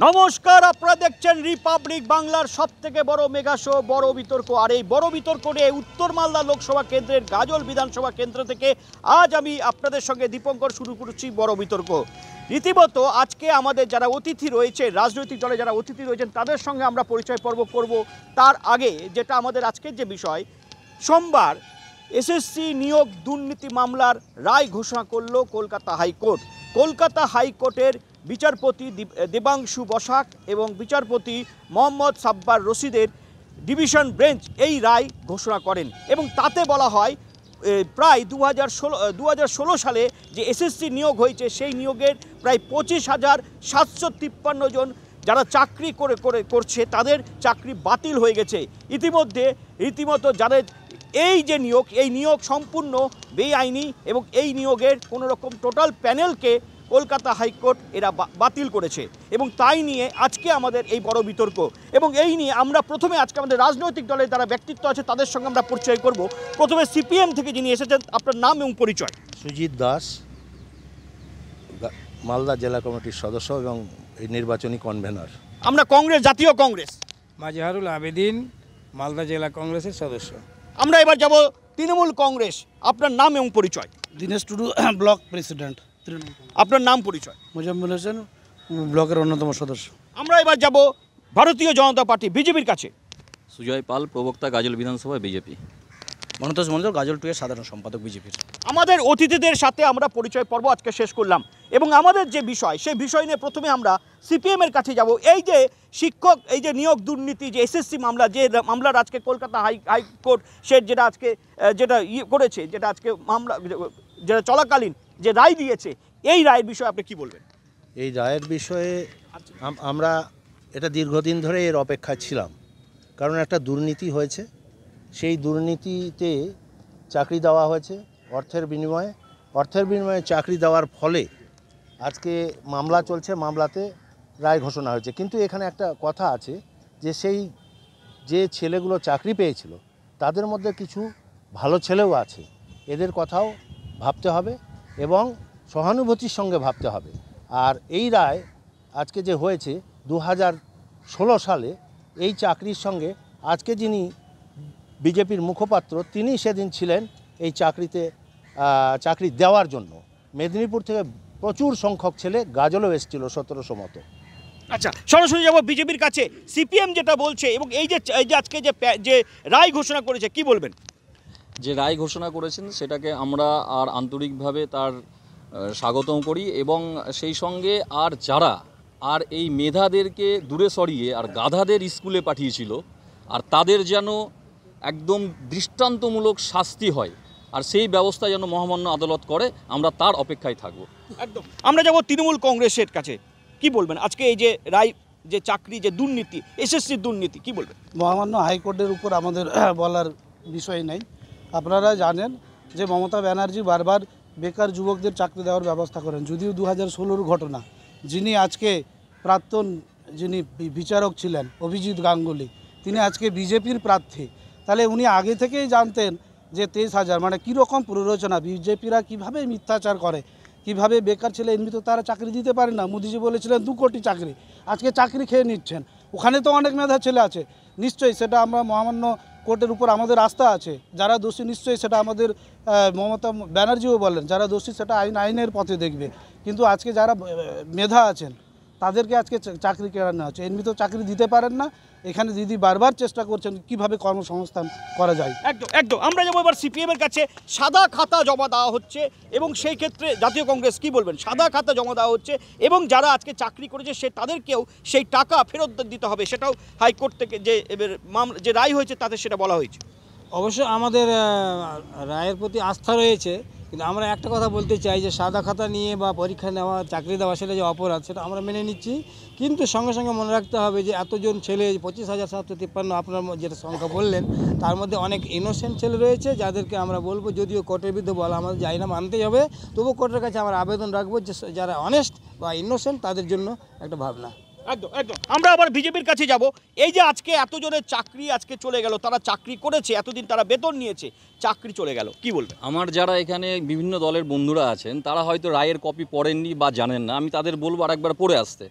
नमस्कार आपनारा देखছেন रिपब्लिक बांगलार सबथेके बड़ो मेगा शो बड़ो वितर्क और ये बड़ो वितर्क निये उत्तर मालदा लोकसभा केंद्रेर गाजल विधानसभा केंद्र थेके आज आमी आपनादेर संगे दीपंकर शुरू करछि बड़ो वितर्क। रीतिमत आज के आमादेर जारा अतिथि रयेछे राजनैतिक दले जारा अतिथि रयेछेन तादेर संगे आमरा परिचय पर्व करब। तार आगे जेटा आमादेर आजकेर जे विषय सोमवार एसएससी नियोग दुर्नीति मामलार राय घोषणा करल कलकाता हाईकोर्ट। कलकाता हाईकोर्टेर বিচারপতি দেবাংশু বসাক এবং বিচারপতি মোহাম্মদ সাব্বার রশিদের ডিভিশন বেঞ্চ এই রায় ঘোষণা করেন এবং তাতে বলা হয় প্রায় 2016 সালে যে এসএসসি নিয়োগ হয়েছে সেই নিয়োগের প্রায় 25,753 জন যারা চাকরি করছে তাদের চাকরি বাতিল হয়ে গেছে। রীতিমতো যাদের এই যে নিয়োগ এই নিয়োগ সম্পূর্ণ বেআইনি এবং এই নিয়োগের কোনো রকম টোটাল প্যানেলকে কলকাতা হাইকোর্ট এরা বাতিল করেছে এবং তাই নিয়ে আজকে আমাদের এই বড় বিতর্ক এবং এই নিয়ে আমরা প্রথমে আজকে আমাদের রাজনৈতিক দলের যারা ব্যক্তিত্ব আছে তাদের সঙ্গে আমরা পরিচয় করব। প্রথমে সিপিএম থেকে যিনি এসেছেন আপনার নাম এবং পরিচয়? সুজিত দাস, মালদা জেলা কমিটির সদস্য এবং এই নির্বাচনী কনভেনার। আমরা কংগ্রেস, জাতীয় কংগ্রেস। মাজহারুল আবেদিন, মালদা জেলা কংগ্রেসের সদস্য। আমরা এবার যাব তৃণমূল কংগ্রেস, আপনার নাম এবং পরিচয়? Dinesh Tudu, block president. আপনার নাম পরিচয়? মুজাম্মেল হোসেন, ব্লকের অন্যতম সদস্য। আমরা এবার যাব ভারতীয় জনতা পার্টি বিজেপির কাছে। সুজয় পাল, প্রবক্তা গাজল বিধানসভা বিজেপি। মনতোষ মণ্ডল, গাজল টুয়ের সাধারণ সম্পাদক বিজেপির। আমাদের অতিথিদের সাথে আমরা পরিচয় পর্ব আজকে শেষ করলাম এবং আমাদের যে বিষয় সেই বিষয় নিয়ে প্রথমে আমরা সিপিএমের কাছে যাব। এই যে শিক্ষক, এই যে নিয়োগ দুর্নীতি, যে এসএসসি মামলা, যে মামলার আজকে কলকাতা হাইকোর্ট সে যেটা আজকে মামলা যেটা চলাকালীন যে রায় দিয়েছে এই রায়ের বিষয়ে আপনি কি বলবেন? এই রায়ের বিষয়ে আমরা এটা দীর্ঘদিন ধরে এর অপেক্ষা ছিলাম, কারণ একটা দুর্নীতি হয়েছে, সেই দুর্নীতিতে চাকরি দেওয়া হয়েছে অর্থের বিনিময়ে চাকরি দেওয়ার ফলে আজকে মামলা চলছে, মামলাতে রায় ঘোষণা হয়েছে। কিন্তু এখানে একটা কথা আছে যে সেই যে ছেলেগুলো চাকরি পেয়েছিল তাদের মধ্যে কিছু ভালো ছেলেও আছে, এদের কথাও ভাবতে হবে এবং সহানুভূতির সঙ্গে ভাবতে হবে। আর এই রায় আজকে যে হয়েছে 2016 সালে এই চাকরির সঙ্গে আজকে যিনি বিজেপির মুখপাত্র তিনি সেদিন ছিলেন এই চাকরি দেওয়ার জন্য। মেদিনীপুর থেকে প্রচুর সংখ্যক ছেলে গাজলও এসেছিল 1700 মতো। আচ্ছা, সরাসরি যাব বিজেপির কাছে। সিপিএম যেটা বলছে এবং এই যে আজকে যে রায় ঘোষণা করেছে কি বলবেন? যে রায় ঘোষণা করেছেন সেটাকে আমরা আর আন্তরিকভাবে তার স্বাগতম করি এবং সেই সঙ্গে আর যারা আর এই মেধাদেরকে দূরে সরিয়ে আর গাধাদের স্কুলে পাঠিয়েছিল আর তাদের যেন একদম দৃষ্টান্তমূলক শাস্তি হয় আর সেই ব্যবস্থা যেন মহামান্য আদালত করে, আমরা তার অপেক্ষায় থাকব। একদম। আমরা যাব তৃণমূল কংগ্রেসের কাছে, কি বলবেন আজকে এই যে রায়, যে চাকরি, যে দুর্নীতি, এসএসসি দুর্নীতি, কি বলবেন? মহামান্য হাইকোর্টের উপর আমাদের বলার বিষয় নাই। আপনারা জানেন যে মমতা ব্যানার্জি বারবার বেকার যুবকদের চাকরি দেওয়ার ব্যবস্থা করেন, যদিও 2016-র ঘটনা। যিনি আজকে প্রাক্তন যিনি বিচারক ছিলেন অভিজিৎ গাঙ্গুলি, তিনি আজকে বিজেপির প্রার্থী। তাহলে উনি আগে থেকেই জানতেন যে 23,000 মানে কীরকম প্ররোচনা, বিজেপিরা কীভাবে মিথ্যাচার করে, কিভাবে বেকার ছেলে এমনি তো তারা চাকরি দিতে পারে না। মোদিজি বলেছিলেন 2 কোটি চাকরি, আজকে চাকরি খেয়ে নিচ্ছেন। ওখানে তো অনেক মেধা ছেলে আছে, নিশ্চয়ই সেটা আমরা মহামান্য কোর্টের উপর আমাদের আস্থা আছে। যারা দোষী নিশ্চয়ই সেটা আমাদের মমতা ব্যানার্জিও বলেন যারা দোষী সেটা আইনের পথে দেখবে, কিন্তু আজকে যারা মেধা আছেন তাদেরকে আজকে চাকরি কেড়ানো হচ্ছে। এমনি তো চাকরি দিতে পারেন না, এখানে দিদি বারবার চেষ্টা করছেন কিভাবে কর্মসংস্থান করা যায়। একদম একদম। আমরা যাবো এবার সিপিএমের কাছে। সাদা খাতা জমা দেওয়া হচ্ছে এবং সেই ক্ষেত্রে জাতীয় কংগ্রেস কি বলবেন? সাদা খাতা জমা দেওয়া হচ্ছে এবং যারা আজকে চাকরি করেছে তাদেরকেও সেই টাকা ফেরত দিতে হবে, সেটাও হাইকোর্ট থেকে যে রায় হয়েছে তাতে সেটা বলা হয়েছে। অবশ্য আমাদের রায়ের প্রতি আস্থা রয়েছে, কিন্তু আমরা একটা কথা বলতে চাই যে সাদা খাতা নিয়ে বা পরীক্ষা নেওয়া, চাকরি দেওয়া সেটা যে অপরাধ সেটা আমরা মেনে নিচ্ছি, কিন্তু সঙ্গে সঙ্গে মনে রাখতে হবে যে এতজন ছেলে 25,753 আপনার যেটা সংখ্যা বললেন তার মধ্যে অনেক ইনোসেন্ট ছেলে রয়েছে যাদেরকে আমরা বলবো, যদিও কোর্টের বিরুদ্ধে বলা আমাদের যাই না, মানতেই হবে, তবু কোর্টের কাছে আমরা আবেদন রাখবো যে যারা অনেস্ট বা ইনোসেন্ট তাদের জন্য একটা ভাবনা। একদম একদম। আমরা আবার বিজেপির কাছে যাব। এই যে আজকে এতজনের চাকরি আজকে চলে গেল, তারা চাকরি করেছে, এতদিন তারা বেতন নিয়েছে, চাকরি চলে গেল, কি বলবেন? আমার যারা এখানে বিভিন্ন দলের বন্ধুরা আছেন তারা হয়তো রায়ের কপি পড়েননি বা জানেন না, আমি তাদের বলবো আরেকবার পড়ে আসতে।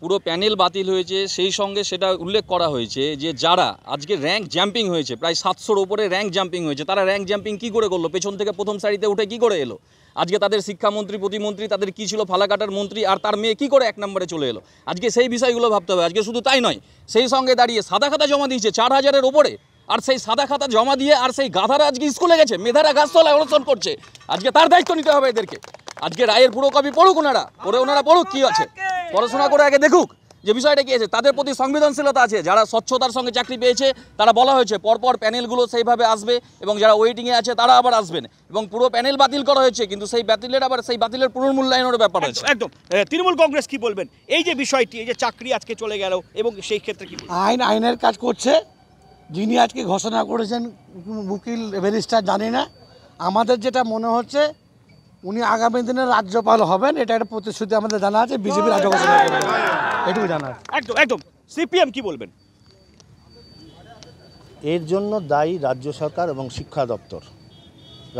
পুরো প্যানেল বাতিল হয়েছে। সেই সঙ্গে সেটা উল্লেখ করা হয়েছে যে যারা আজকে র্যাঙ্ক জাম্পিং হয়েছে, প্রায় 700-র ওপরে র্যাঙ্ক জাম্পিং হয়েছে, তারা র্যাঙ্ক জাম্পিং কী করে করলো? পেছন থেকে প্রথম সারিতে উঠে কী করে এলো? আজকে তাদের শিক্ষামন্ত্রী, প্রতিমন্ত্রী, তাদের কী ছিল ফালাকাটার মন্ত্রী আর তার মেয়ে কী করে এক নম্বরে চলে এলো? আজকে সেই বিষয়গুলো ভাবতে হবে। আজকে শুধু তাই নয়, সেই সঙ্গে দাঁড়িয়ে সাদা খাতা জমা দিয়েছে 4000-এর ওপরে, আর সেই সাদা খাতা জমা দিয়ে আর সেই গাধারা আজকে স্কুলে গেছে, মেধারা গাছতলায় অনশন করছে। আজকে তার দায়িত্ব নিতে হবে এদেরকে। আজকে রায়ের পুরো কপি পড়ুক, ওনারা পড়ে ওনারা পড়ুক, কী আছে পড়াশোনা করে আগে দেখুক যে বিষয়টা কী আছে। তাদের প্রতি সংবেদনশীলতা আছে। যারা স্বচ্ছতার সঙ্গে চাকরি পেয়েছে তারা বলা হয়েছে পরপর প্যানেলগুলো সেইভাবে আসবে, এবং যারা ওয়েটিংয়ে আছে তারা আবার আসবেন, এবং পুরো প্যানেল বাতিল করা হয়েছে, কিন্তু সেই বাতিলের আবার সেই বাতিলের পুনর্মূল্যায়নের ব্যাপার আছে। একদম। তৃণমূল কংগ্রেস কী বলবেন এই যে বিষয়টি, এই যে চাকরি আজকে চলে গেল, এবং সেই ক্ষেত্রে কি আইনের কাজ করছে? যিনি আজকে ঘোষণা করেছেন উকিল, ব্যারিস্টার, জানি না, আমাদের যেটা মনে হচ্ছে উনি আগামী দিনে রাজ্যপাল হবেন, এটা একটা প্রতিশ্রুতি আমাদের জানা আছে। বিজেপি রাজ্য ঘোষণা করবেন, এটুকু জানা। একদম একদম। সিপিএম কি বলবেন? এর জন্য দায়ী রাজ্য সরকার এবং শিক্ষা দপ্তর।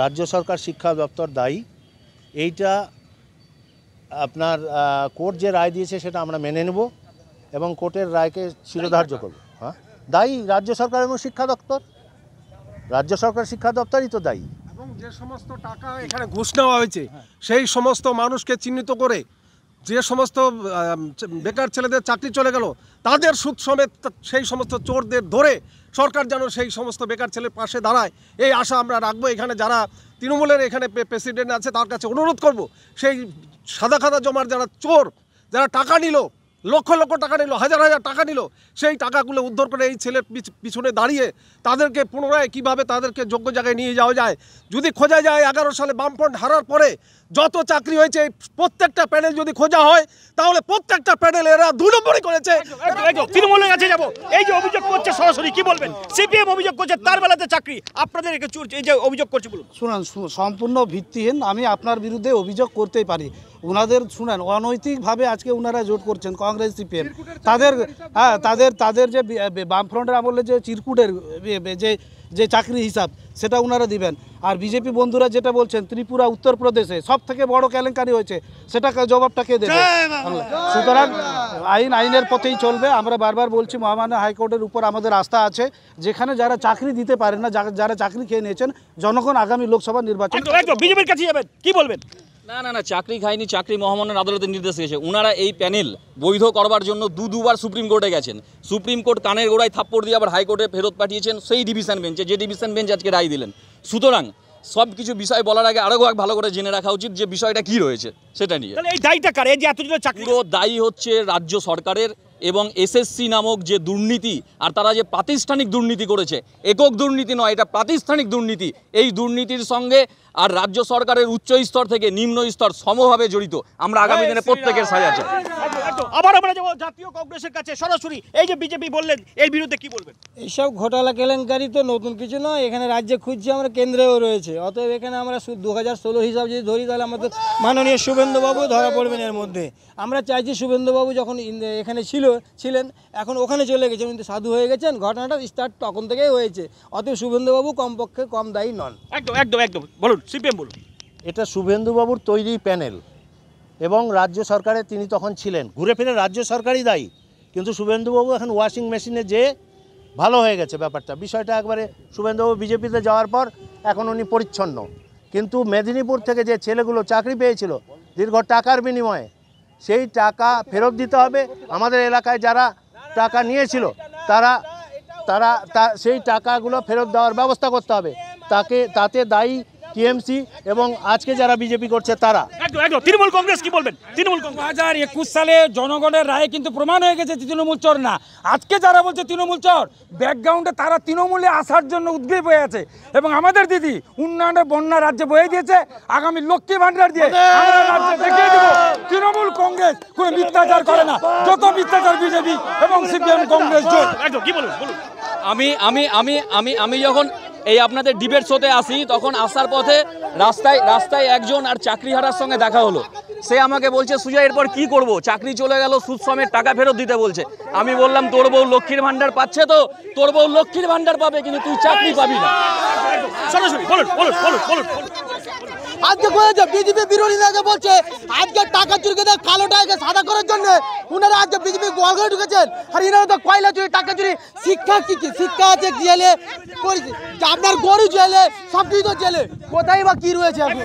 রাজ্য সরকার, শিক্ষা দপ্তর দায়ী। এইটা আপনার কোর্ট যে রায় দিয়েছে সেটা আমরা মেনে নেব এবং কোর্টের রায়কে শিরোধার্য করব। হ্যাঁ, দায়ী রাজ্য সরকার এবং শিক্ষা দপ্তর। রাজ্য সরকার, শিক্ষা দপ্তরই তো দায়ী। যে সমস্ত টাকা এখানে ঘুষ নেওয়া হয়েছে সেই সমস্ত মানুষকে চিহ্নিত করে যে সমস্ত বেকার ছেলেদের চাকরি চলে গেল তাদের সুদ সমেত সেই সমস্ত চোরদের ধরে সরকার যেন সেই সমস্ত বেকার ছেলের পাশে দাঁড়ায়, এই আশা আমরা রাখবো। এখানে যারা তৃণমূলের এখানে প্রেসিডেন্ট আছে তার কাছে অনুরোধ করব, সেই সাদা খাতা জমার যারা চোর, যারা টাকা নিল, লক্ষ লক্ষ টাকা নিল, হাজার হাজার টাকা নিল, সেই টাকাগুলো উদ্ধার করে এই ছেলের পিছনে দাঁড়িয়ে তাদেরকে পুনরায় কিভাবে তাদেরকে যোগ্য জায়গায় নিয়ে যাওয়া যায়। যদি খোঁজা যায় 11 সালে বামফ্রন্ট হারার পরে যত চাকরি হয়েছে এই প্রত্যেকটা প্যানেল যদি খোঁজা হয় তাহলে প্রত্যেকটা প্যানেল এরা 2 নম্বরই করেছে। তৃণমূলের কাছে যাবো। এই যে অভিযোগ করছে সরাসরি কি বলবেন? সিপিএম অভিযোগ করছে তার বেলাতে চাকরি, আপনাদের এই যে অভিযোগ করছে বলুন। শুনুন, সম্পূর্ণ ভিত্তিহীন। আমি আপনার বিরুদ্ধে অভিযোগ করতেই পারি। ওনাদের শুনেন, অনৈতিকভাবে আজকে ওনারা জোট করছেন কংগ্রেস, সিপিএম। তাদের হ্যাঁ, তাদের যে বামফ্রন্টের আমলে যে চিরকুটের যে চাকরি হিসাব সেটা ওনারা দিবেন। আর বিজেপি বন্ধুরা যেটা বলছেন ত্রিপুরা, উত্তরপ্রদেশে সবথেকে বড় কেলেঙ্কারি হয়েছে, সেটা জবাবটা কে দেবে? সুতরাং আইনের পথেই চলবে। আমরা বারবার বলছি মহামান্য হাইকোর্টের উপর আমাদের আস্থা আছে, যেখানে যারা চাকরি দিতে পারে না, যারা চাকরি খেয়ে নিয়েছেন জনগণ আগামী লোকসভা নির্বাচন। বিজেপির কাছে যাবেন, কি বলবেন? না, চাকরি খায়নি, চাকরি মহামান্য আদালতের নির্দেশ দিয়েছে। ওনারা এই প্যানেল বৈধ করবার জন্য দুবার সুপ্রিম কোর্টে গেছেন। সুপ্রিম কোর্ট কানের গোড়ায় থাপ্পড় দিয়ে আবার হাইকোর্টে ফেরত পাঠিয়েছেন, সেই ডিভিশন বেঞ্চে, যে ডিভিশন বেঞ্চ আজকে রায় দিলেন। সুতরাং সব কিছু বিষয় বলার আগে আরও এক ভালো করে জেনে রাখা উচিত যে বিষয়টা কী রয়েছে সেটা নিয়ে। এই দায়টা কার? এই যে এতগুলো চাকরি, পুরো দায়ী হচ্ছে রাজ্য সরকারের, এবং এসএসসি নামক যে দুর্নীতি, আর তারা যে প্রাতিষ্ঠানিক দুর্নীতি করেছে, একক দুর্নীতি নয়, এটা প্রাতিষ্ঠানিক দুর্নীতি। এই দুর্নীতির সঙ্গে আর রাজ্য সরকারের উচ্চ স্তর থেকে নিম্ন স্তর সমভাবে জড়িত। আমরা আগামী দিনে প্রত্যেকের সাজা চাই। আবার আমরা যাব জাতীয় কংগ্রেসের কাছে সরাসরি। এই যে বিজেপি বললেন, এর বিরুদ্ধে কি বলবেন? এইসব ঘোটালা কেলেঙ্কারি তো নতুন কিছু নয়, এখানে রাজ্যে খুঁজছি আমরা, কেন্দ্রেও রয়েছে। অতএব এখানে আমরা 2016 হিসাব যদি ধরি তাহলে আমাদের মাননীয় শুভেন্দুবাবু ধরা পড়বেন এর মধ্যে। আমরা চাইছি শুভেন্দুবাবু যখন এখানে ছিলেন, এখন ওখানে চলে গেছেন, কিন্তু সাধু হয়ে গেছেন। ঘটনাটা স্টার্ট তখন থেকেই হয়েছে। অতএব শুভেন্দুবাবু কমপক্ষে কম দায়ী নন। একদম একদম একদম। বলুন সিপিএম বলুন। এটা শুভেন্দুবাবুর তৈরি প্যানেল এবং রাজ্য সরকারে তিনি তখন ছিলেন। ঘুরে ফিরে রাজ্য সরকারই দায়ী, কিন্তু শুভেন্দুবাবু এখন ওয়াশিং মেশিনে যে ভালো হয়ে গেছে ব্যাপারটা, বিষয়টা একবারে। শুভেন্দুবাবু বিজেপিতে যাওয়ার পর এখন উনি পরিচ্ছন্ন, কিন্তু মেদিনীপুর থেকে যে ছেলেগুলো চাকরি পেয়েছিল দীর্ঘ টাকার বিনিময়ে, সেই টাকা ফেরত দিতে হবে। আমাদের এলাকায় যারা টাকা নিয়েছিল তারা তারা সেই টাকাগুলো ফেরত দেওয়ার ব্যবস্থা করতে হবে। তাতে দায়ী টিএমসি এবং আজকে যারা বিজেপি করছে তারা। তৃণমূল কংগ্রেস কি বলবেন? তৃণমূল 2021 সালে জনগণের রায়ে কিন্তু প্রমাণ হয়ে গেছে তৃণমূল চর না। আজকে যারা বলছে তৃণমূল চর, ব্যাকগ্রাউন্ডে তারা তৃণমূলে আসার জন্য উদ্গ্রীব হয়ে আছে। এবং আমাদের দিদি উন্নয়নের বন্যা রাজ্যে বয়ে দিয়েছে। আগামী লক্ষ্মী ভান্ডার দিয়ে আমরা রাজ্যে দেখিয়ে দেব তৃণমূল কংগ্রেস কোনো মিথ্যাচার করে না। যত মিথ্যাচার বিজেপি এবং সিপিএম কংগ্রেস জোট। কি বলুন বলুন। আমি আমি আমি আমি আমি যখন এই আপনাদের ডিবেট শোতে আসি, তখন আসার পথে রাস্তায় একজন আর চাকরিহারার সঙ্গে দেখা হলো। সে আমাকে বলছে, সুজা এরপর কি করব? চাকরি চলে গেল, সুদ সমেত টাকা ফেরত দিতে বলছে। আমি বললাম, তোর বউ লক্ষ্মীর ভান্ডার পাচ্ছে তো? তোর বউ লক্ষ্মীর ভান্ডার পাবে, কিন্তু তুই চাকরি পাবি না। আজকে কইছে বিজেপি বিরোধীরা বলছে আজকে টাকা চুরিকে কালো টাকাকে সাদা করার জন্য ওনারা আজকে বিজেপি গোয়ালঘরে ঢুকেছেন আর এরা তো কয়লা চুরি টাকা চুরি শিক্ষা কি কি শিক্ষা আছে জেলে করেছে আপনার গরু জেলে সব কিছু তো জেলে কোথায় বা কি রয়েছে এখন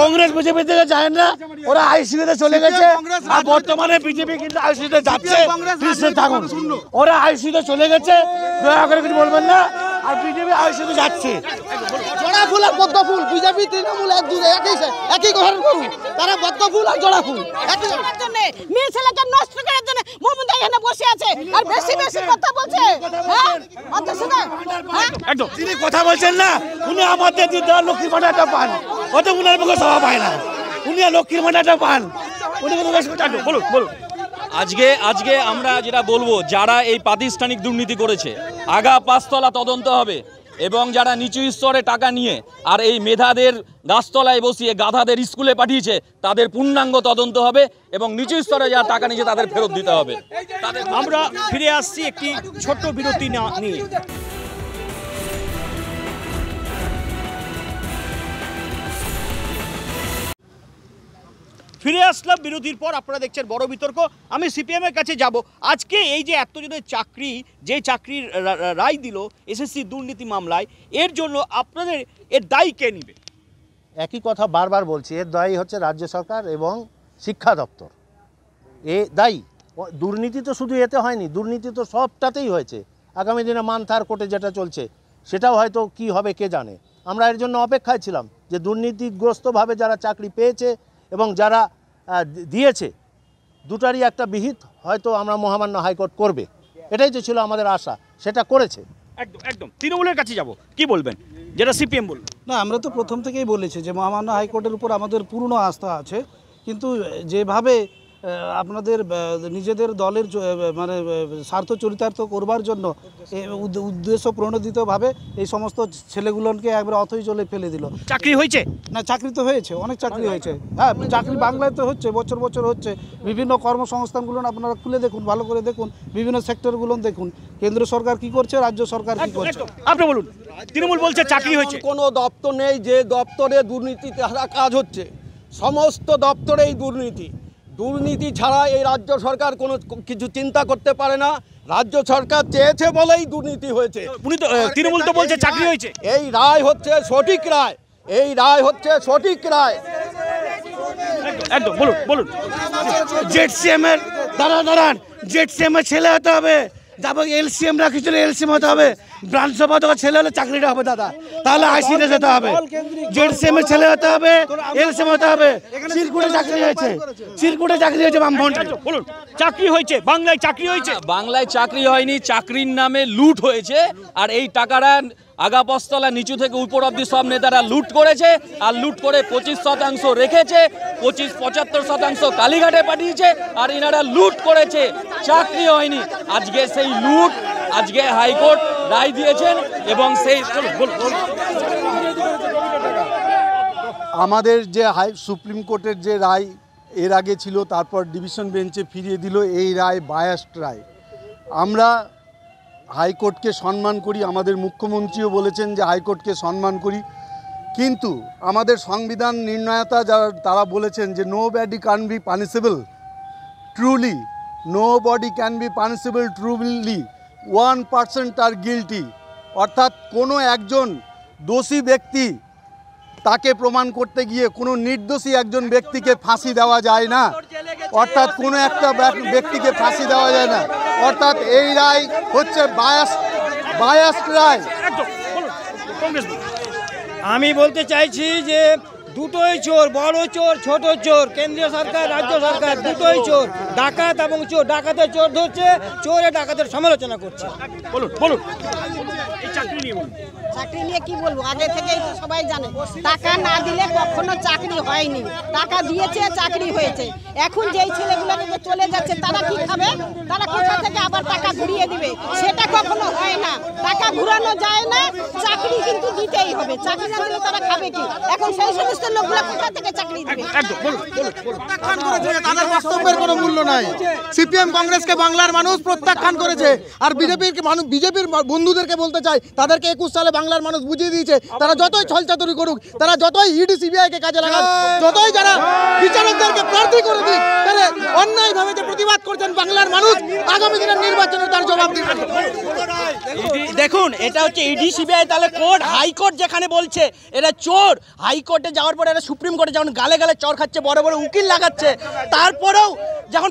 কংগ্রেস বিজেপিতে যায় না ওরা আইসিতে চলে গেছে আর বর্তমানে বিজেপি কিন্তু আইসিতে যাচ্ছে ওরা আইসিতে চলে গেছে দয়া করে কিছু বলবেন না আর বিজেপি আইসিতে যাচ্ছে জোড়া ফুল আর পদ্ম ফুল বিজেপি তৃণমূল একই ঘর করুন তারা পদ্ম ফুল আর জোড়া ফুল একই জন্য মেয়ে ছেলেকে নষ্ট করার জন্য মমতা এখানে বসে আছে আর বেশি বেশি কথা বলছে হ্যাঁ অত শুনে একদম তিনি কথা বলছেন না উনি আমাদের দিদা লক্ষ্মী ভাণ্ডারটা পান অত উনার মুখে সভা পায় না উনি লক্ষ্মী ভাণ্ডারটা পান উনি কত বেশ কথা বলুন বলুন আজকে আজকে আমরা যেটা বলবো যারা এই প্রাতিষ্ঠানিক দুর্নীতি করেছে আগা পাঁচতলা তদন্ত হবে এবং যারা নিচু স্তরে টাকা নিয়ে আর এই মেধাদের গাছতলায় বসিয়ে গাধাদের স্কুলে পাঠিয়েছে তাদের পূর্ণাঙ্গ তদন্ত হবে এবং নিচু স্তরে যারা টাকা নিয়েছে তাদের ফেরত দিতে হবে। আমরা ফিরে আসছি একটি ছোট্ট বিরতি নিয়ে। ফিরে আসলাম বিরতির পর। আপনারা দেখছেন বড় বিতর্ক। আমি সিপিএমের কাছে যাব। আজকে এই যে এতজনের চাকরি, যে চাকরির রায় দিল এসএসসি দুর্নীতি মামলায়, এর জন্য আপনাদের এর দায়ী কে নেবে? একই কথা বারবার বলছি, এর দায়ী হচ্ছে রাজ্য সরকার এবং শিক্ষা দপ্তর এ দায়ী। দুর্নীতি তো শুধু এতে হয়নি, দুর্নীতি তো সবটাতেই হয়েছে। আগামী দিনে মানথার কোর্টে যেটা চলছে সেটাও হয়তো কি হবে কে জানে। আমরা এর জন্য অপেক্ষায় ছিলাম যে দুর্নীতিগ্রস্তভাবে যারা চাকরি পেয়েছে এবং যারা দিয়েছে দুটারই একটা বিহিত হয়তো আমরা মহামান্য হাইকোর্ট করবে, এটাই তো ছিল আমাদের আশা, সেটা করেছে। একদম একদম তৃণমূলের কাছে যাব, কি বলবেন যেটা সিপিএম বলল? না, আমরা তো প্রথম থেকেই বলেছি যে মহামান্য হাইকোর্টের উপর আমাদের পূর্ণ আস্থা আছে, কিন্তু যেভাবে আপনাদের নিজেদের দলের মানে স্বার্থ চরিতার্থ করবার জন্য উদ্দেশ্য প্রণোদিতভাবে এই সমস্ত ছেলেগুলোকে একবার অথই জলে ফেলে দিল। চাকরি হয়েছে না? চাকরি তো হয়েছে, অনেক চাকরি হয়েছে। হ্যাঁ, চাকরি বাংলায় তো হচ্ছে, বছর বছর হচ্ছে। বিভিন্ন কর্মসংস্থানগুলো আপনারা খুলে দেখুন, ভালো করে দেখুন, বিভিন্ন সেক্টরগুলো দেখুন, কেন্দ্র সরকার কি করছে, রাজ্য সরকার কি করছে। আপনি বলুন, তৃণমূল বলছে চাকরি হয়েছে, কোনো দপ্তর নেই যে দপ্তরে দুর্নীতিতে হারা কাজ হচ্ছে, সমস্ত দপ্তরেই দুর্নীতি। দুর্নীতি ছাড়া এই রাজ্য সরকার কোনো কিছু চিন্তা করতে পারে না। রাজ্য সরকার চেয়েছে বলেই দুর্নীতি হয়েছে। তৃণমূল তো বলছে চাকরি হয়েছে। এই রায় হচ্ছে সঠিক রায়, এই রায় হচ্ছে সঠিক রায়। একদম বলুন বলুন। জেডসিএম এর দাঁড়ান, জেডসিএম এর ছেলে হতে হবে, তারপর এলসিএম রাখি জন্য এলসিএম হতে হবে, ব্রাঞ্চ সভা তো ছেলে হলে চাকরিটা হবে দাদা, তাহলে আইসিতে যেতে হবে। জেডসিএম এর ছেলে হতে হবে, এলসিএম হতে হবে। চিরকুটে চাকরি হয়েছে, চিরকুটে চাকরি হয়েছে। বলুন, চাকরি হয়েছে বাংলায়? চাকরি হয়েছে বাংলায়? চাকরি হয়নি, চাকরির নামে লুট হয়েছে। আর এই টাকাটা আগাপস্তলা নিচু থেকে উপর অব্দি সব নেতারা লুট করেছে, আর লুট করে 25% রেখেছে, 75% কালীঘাটে পাঠিয়েছে, আর এনারা লুট করেছে, চাকরি হয়নি। আজকে সেই লুট আজকে হাইকোর্ট রায় দিয়েছেন। এবং সেই আমাদের যে সুপ্রিম কোর্টের যে রায় এর আগে ছিল, তারপর ডিভিশন বেঞ্চে ফিরিয়ে দিল, এই রায় বায়াসড রায়। আমরা হাইকোর্টকে সম্মান করি, আমাদের মুখ্যমন্ত্রীও বলেছেন যে হাইকোর্টকে সম্মান করি, কিন্তু আমাদের সংবিধান নির্ণয়তা যারা তারা বলেছেন যে nobody can be punishable truly, nobody can be punishable truly, 1% আর গিলটি, অর্থাৎ কোনো একজন দোষী ব্যক্তি তাকে প্রমাণ করতে গিয়ে কোনো নির্দোষী একজন ব্যক্তিকে ফাঁসি দেওয়া যায় না, অর্থাৎ কোনো একটা ব্যক্তিকে ফাঁসি দেওয়া যায় না, অর্থাৎ এই রায় হচ্ছে বায়াসড রায়। আমি বলতে চাইছি যে দুটোই চোর, বড় চোর ছোট চোর, কেন্দ্রীয় সরকার রাজ্য সরকার দুটোই চোর, ডাকাত এবং চোর। ডাকাতের চোর ধরছে, চোরে ডাকাতের সমালোচনা করছে। বলুন বলুন, চাকরি নিয়ে কি বলবো, আগে থেকেই তো সবাই জানে টাকা না দিলে কখনো চাকরি হয়নি, টাকা দিয়েছে চাকরি হয়েছে। এখন যেই ছেলেগুলো চলে যাচ্ছে তারা কি খাবে, তারা কোথা থেকে আবার টাকা ঘুরিয়ে দিবে, সেটা কখনো হয় না, টাকা ঘুরানো যায় না, চাকরি কিন্তু দিতেই হবে, চাকরি না দিলে তারা খাবে কি? এখন সেই সমস্ত লোকগুলো কোথা থেকে চাকরি দিবে? প্রত্যাখ্যান করেছে, তাদের বক্তব্যের কোনো মূল্য নাই। সিপিএম কংগ্রেসকে বাংলার মানুষ প্রত্যাখ্যান করেছে, আর বিজেপির বন্ধুদেরকে বলতে চাই, তাদেরকে 21 সালে বাংলার মানুষ বুঝিয়ে দিয়েছে, তারা যতই ছলচাতুরি করুক, তারা যতই ইডি সিবিআইকে কাজে লাগান, যতই যারা বিচারকদেরকে প্রার্থী করে দিক, তাহলে অন্যায়ভাবে যে প্রতিবাদ করছেন বাংলার মানুষ আগামী দিনের নির্বাচনে তার জবাব দিবে। দেখুন, এটা হচ্ছে ইডি সিবিআই, তাহলে কোর্ট, হাইকোর্ট যেখানে বলছে এরা চোর, হাইকোর্টে যাওয়ার পরে এরা সুপ্রিম কোর্টে যখন গালে গালে চর খাচ্ছে, বড় বড় উকিল লাগাচ্ছে, তারপরেও যখন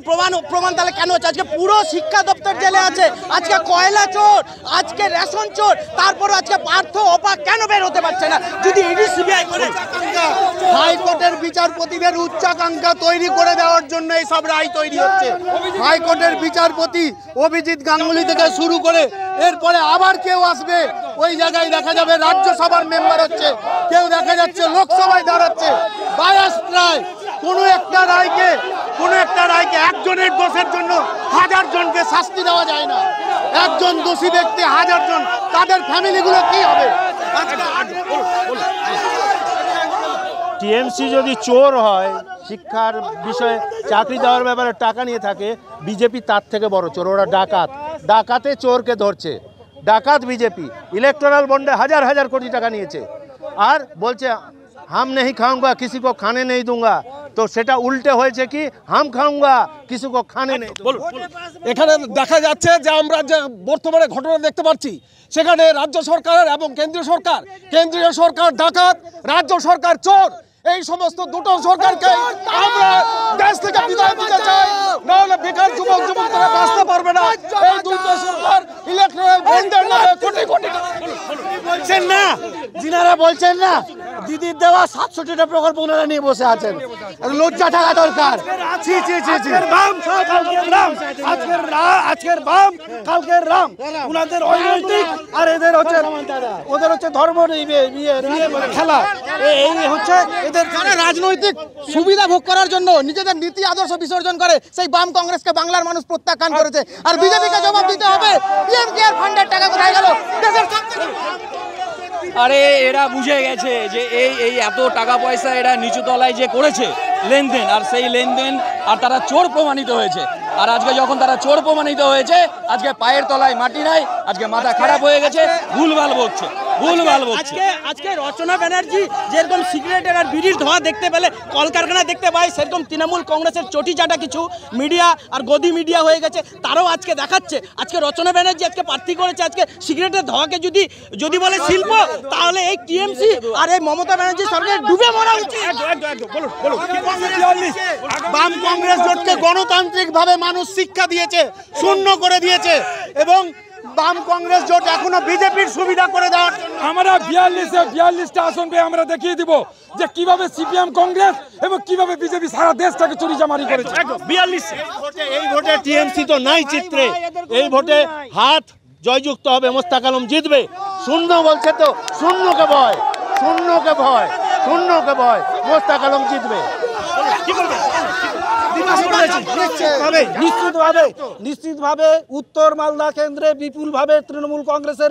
প্রমাণ তাহলে কেন হচ্ছে? আজকে পুরো শিক্ষা দপ্তর জেলে আছে, আজকে কয়লা চোর, আজকে রেশন চোর, তারপরেও আজকে পার্থ অপা কেন বের হতে পারছে না? যদি ইডি সিবিআই করে হাইকোর্টের বিচারপতিদের উচ্চাকাঙ্ক্ষা তৈরি করে দেওয়ার জন্য এই সব রায় তৈরি হচ্ছে। হাইকোর্টের বিচারপতি অভিজিৎ গাঙ্গুলি থেকে শুরু করে এরপরে আবার কেউ আসবে, ওই জায়গায় দেখা যাবে রাজ্যসভার মেম্বার হচ্ছে, কেউ দেখা যাচ্ছে লোকসভায় দাঁড়াচ্ছে। বায়াস রায়, কোনো একটা রায়কে একজনের দোষের জন্য হাজার জনকে শাস্তি দেওয়া যায় না। একজন দোষী ব্যক্তি হাজার জন, তাদের ফ্যামিলিগুলো কি হবে? টিএমসি যদি চোর হয়, শিক্ষার বিষয়ে চাকরি দেওয়ার ব্যাপারে টাকা নিয়ে থাকে, বিজেপি তার থেকে বড় চোর, ওরা ডাকাত, ডাকাতে চোরকে ধরছে, ডাকাত বিজেপি। ইলেকট্রাল বন্ডে হাজার হাজার কোটি টাকা নিয়েছে, আর বলছে হাম নেই খাউঙ্গা কিসি কো খানে নেই দুঙ্গা, তো সেটা উল্টে হয়েছে কি হাম খাউঙ্গা কিসি কো খানে নেই। এখানে দেখা যাচ্ছে যে আমরা যে বর্তমানে ঘটনা দেখতে পাচ্ছি, সেখানে রাজ্য সরকারের এবং কেন্দ্রীয় সরকার ডাকাত, রাজ্য সরকার চোর। এই সমস্ত দুটো সরকারকে আমরা দেশ থেকে বিদায় দিতে চাই, না হলে বেকার যুবক যুবতীরা বাঁচতে পারবে না। এই দুটো সরকার ইলেকট্রাল বন্ডের নামে কোটি কোটি বলছেন না, যিনারা বলছেন না, দিদির দেওয়া 67টা প্রকল্প ওনারা নিয়ে বসে আছেন, লজ্জা থাকা দরকার। আজকের বাম কালকের রাম, ওনাদের অনৈতিক, আর এদের হচ্ছে ওদের হচ্ছে ধর্ম খেলা। এই হচ্ছে এদের রাজনৈতিক সুবিধা ভোগ করার জন্য নিজেদের নীতি আদর্শ বিসর্জন করে। সেই বাম কংগ্রেসকে বাংলার মানুষ প্রত্যাখ্যান করেছে, আর বিজেপিকে জবাব দিতে হবে। পিএম কেয়ার ফান্ডের টাকা কোথায় গেল? আরে এরা বুঝে গেছে যে এই এত টাকা পয়সা এরা নিচু তলায় যে করেছে লেনদেন, আর সেই লেনদেন আর তারা চোর প্রমাণিত হয়েছে। আর আজকে যখন তারা চোর প্রমাণিত হয়েছে, আজকে পায়ের তলায় মাটি নাই, আজকে মাথা খারাপ হয়ে গেছে, ভুলভাল বলছে। আজকে রচনা ব্যানার্জি যেরকম সিগারেটের আর বিড়ির ধোঁয়া দেখতে পেলে, কলকারখানা দেখতে পায়, সেরকম তৃণমূল কংগ্রেসের চটি চাটা কিছু মিডিয়া আর গদি মিডিয়া হয়ে গেছে, তারাও আজকে দেখাচ্ছে। আজকে রচনা ব্যানার্জি আজকে প্রার্থী করেছে, আজকে সিগারেটের ধোঁয়াকে যদি বলে শিল্প, তাহলে এই টিএমসি আর এই মমতা ব্যানার্জি সরকার ডুবে মরা উচিত। বাম কংগ্রেস জোটকে গণতান্ত্রিকভাবে মানুষ শিক্ষা দিয়েছে, শূন্য করে দিয়েছে, এবং বাম কংগ্রেস জোট এখনো বিজেপির সুবিধা করে দেওয়ার। আমরা 42টা আসন পেয়ে আমরা দেখিয়ে দিব যে কিভাবে সিপিএম কংগ্রেস এবং কিভাবে বিজেপি সারা দেশটাকে চুরি চামারি করেছে। 42 এই ভোটে টিএমসি তো নাই চিত্রে, এই ভোটে হাত জয়যুক্ত হবে, মোস্তাক আলম জিতবে। শূন্য বলছে তো, শূন্যকে ভয় মোস্তাক আলম জিতবে। নিশ্চিতভাবে উত্তর মালদা কেন্দ্রে বিপুলভাবে তৃণমূল কংগ্রেসের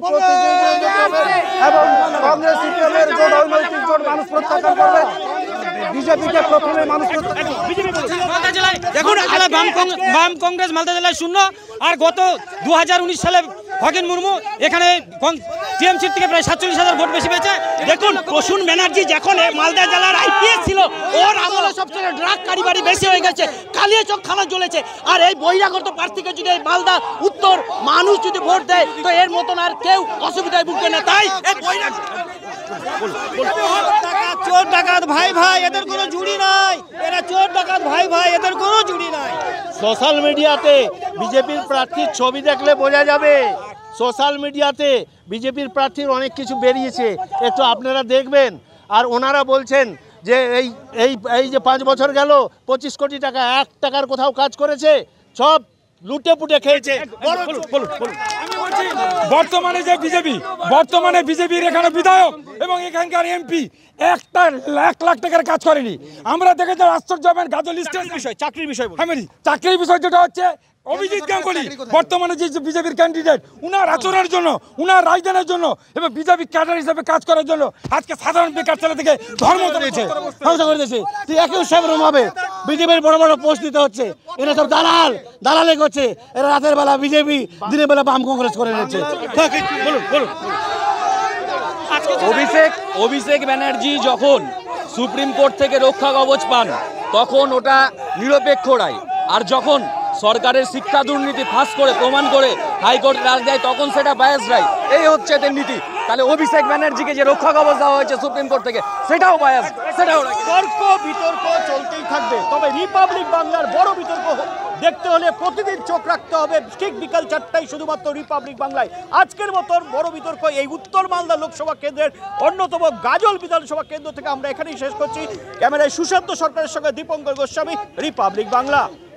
এবং কংগ্রেস সিপিএমের জোট অনৈতিক জোট মানুষ প্রত্যাখ্যান করবে, বিজেপিকে প্রথমে মানুষ প্রত্যাখ্যান। দেখুন, বাম কংগ্রেস মালদা জেলায় শূন্য, আর গত 2019 সালে খগেন মুর্মু এখানে টিএমসির থেকে প্রায় 47,000 ভোট বেশি পেয়েছে। দেখুন, প্রসূন ব্যানার্জি যখন মালদা জেলার আইপিএস ছিল, ওর আমলে সবচেয়ে ড্রাগ কারবারি বেশি হয়ে গেছে, কালিয়া চোখ খানা জ্বলেছে। আর এই বহিরাগত প্রার্থীকে যদি এই মালদা উত্তর মানুষ যদি ভোট দেয়, তো এর মতন আর কেউ অসুবিধায় ভুগবে না। তাই এই বহিরাগত চোর ডাকাত ভাই ভাই, এদের কোনো জুড়ি নাই। এরা চোর ডাকাত ভাই ভাই, এদের কোনো জুড়ি নাই। সোশ্যাল মিডিয়াতে বিজেপির প্রার্থীর ছবি দেখলে বোঝা যাবে। সোশ্যাল মিডিয়াতে বিজেপির প্রার্থীর অনেক কিছু বেরিয়েছে, একটু আপনারা দেখবেন। আর ওনারা বলছেন যে এই যে 5 বছর গেল 25 কোটি টাকা, 1 টাকার কোথাও কাজ করেছে? সব লুটে পুটে খেয়েছে। বর্তমানে যে বিজেপি, বর্তমানে বিজেপির এখানে বিধায়ক এবং এখানকার এমপি একটা লাখ লাখ টাকার কাজ করেনি। আমরা দেখেছি আশ্চর্য হবেন গাজল স্টেশন বিষয়, চাকরির বিষয়, চাকরির বিষয় যেটা হচ্ছে অভিজিৎ গাঙ্গুলি বর্তমানে যে বিজেপির ক্যান্ডিডেট, উনার আচরণের জন্য, উনার রাজধানের জন্য এবং বিজেপি ক্যাডার হিসেবে কাজ করার জন্য আজকে সাধারণ বেকার ছেলে থেকে ধর্ম তুলেছে, ধ্বংস করে দিয়েছে। একই সেরকম হবে বিজেপির বড় বড় পোস্ট দিতে হচ্ছে, এরা সব দালাল, দালালে করছে, এরা রাতের বেলা বিজেপি, দিনের বেলা বাম কংগ্রেস করে নিচ্ছে। অভিষেক ব্যানার্জি যখন সুপ্রিম কোর্ট থেকে রক্ষা কবচ পান তখন ওটা নিরপেক্ষ রায়, আর যখন সরকারের শিক্ষা দুর্নীতি ফাঁস করে প্রমাণ করে হাইকোর্টে রায় দেয় তখন সেটা বায়াস রায়। এই হচ্ছে এদের নীতি। তাহলে অভিষেক ব্যানার্জিকে যে রক্ষা কবচ দেওয়া হয়েছে সুপ্রিম কোর্ট থেকে সেটাও বায়াস, সেটাও তর্ক বিতর্ক চলতেই থাকবে। তবে রিপাবলিক বাংলার বড় বিতর্ক দেখতে হলে প্রতিদিন চোখ রাখতে হবে ঠিক বিকাল 4টায় শুধুমাত্র রিপাবলিক বাংলায়। আজকের মতন বড় বিতর্ক এই উত্তর মালদা লোকসভা কেন্দ্রের অন্যতম গাজল বিধানসভা কেন্দ্র থেকে আমরা এখানেই শেষ করছি। ক্যামেরায় সুশান্ত সরকারের সঙ্গে দীপঙ্কর গোস্বামী, রিপাবলিক বাংলা।